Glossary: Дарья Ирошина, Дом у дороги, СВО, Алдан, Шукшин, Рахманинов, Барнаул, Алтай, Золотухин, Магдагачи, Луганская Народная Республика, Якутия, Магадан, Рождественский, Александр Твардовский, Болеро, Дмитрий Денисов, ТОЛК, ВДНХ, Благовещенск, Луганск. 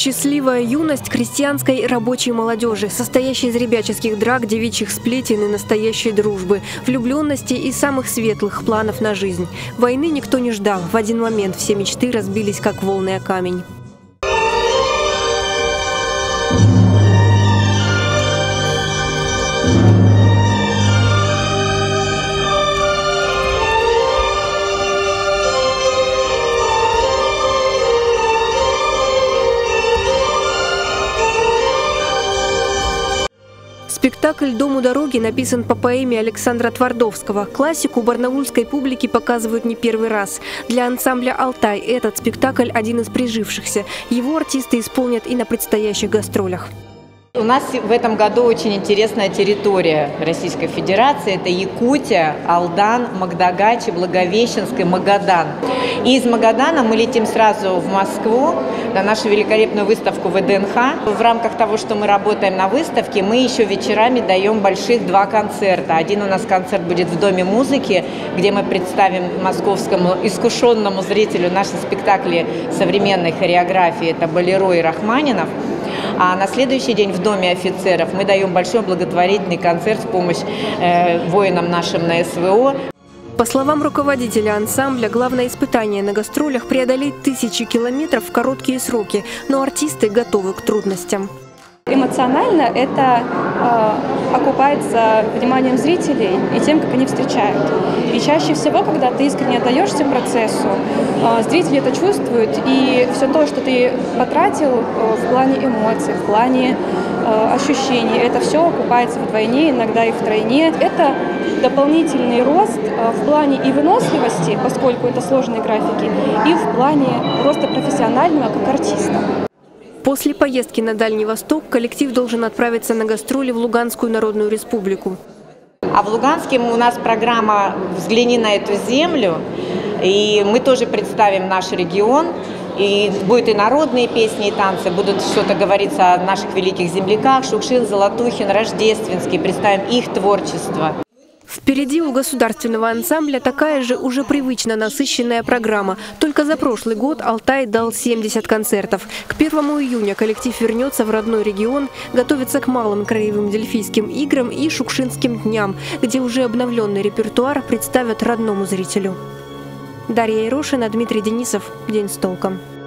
Счастливая юность крестьянской рабочей молодежи, состоящей из ребяческих драк, девичьих сплетен и настоящей дружбы, влюбленности и самых светлых планов на жизнь. Войны никто не ждал. В один момент все мечты разбились, как волны о камень. Спектакль «Дом у дороги» написан по поэме Александра Твардовского. Классику барнаульской публики показывают не первый раз. Для ансамбля «Алтай» этот спектакль один из прижившихся. Его артисты исполнят и на предстоящих гастролях. У нас в этом году очень интересная территория Российской Федерации. Это Якутия, Алдан, Магдагачи, Благовещенск и Магадан. И из Магадана мы летим сразу в Москву на нашу великолепную выставку ВДНХ. В рамках того, что мы работаем на выставке, мы еще вечерами даем больших два концерта. Один у нас концерт будет в Доме музыки, где мы представим московскому искушенному зрителю наши спектакли современной хореографии. Это «Болеро» и «Рахманинов». А на следующий день в Доме офицеров мы даем большой благотворительный концерт в помощь воинам нашим на СВО. По словам руководителя ансамбля, главное испытание на гастролях – преодолеть тысячи километров в короткие сроки. Но артисты готовы к трудностям. Эмоционально это окупается вниманием зрителей и тем, как они встречают. И чаще всего, когда ты искренне отдаешься процессу, зрители это чувствуют, и все то, что ты потратил в плане эмоций, в плане ощущений, это все окупается вдвойне, иногда и втройне. Это дополнительный рост в плане и выносливости, поскольку это сложные графики, и в плане роста профессионального как артиста. После поездки на Дальний Восток коллектив должен отправиться на гастроли в Луганскую Народную Республику. А в Луганске у нас программа «Взгляни на эту землю», и мы тоже представим наш регион. И будут и народные песни, и танцы, будут что-то говориться о наших великих земляках: Шукшин, Золотухин, Рождественский, представим их творчество. Впереди у государственного ансамбля такая же уже привычно насыщенная программа. Только за прошлый год «Алтай» дал 70 концертов. К 1 июня коллектив вернется в родной регион, готовится к малым краевым дельфийским играм и шукшинским дням, где уже обновленный репертуар представят родному зрителю. Дарья Ирошина, Дмитрий Денисов. День с толком.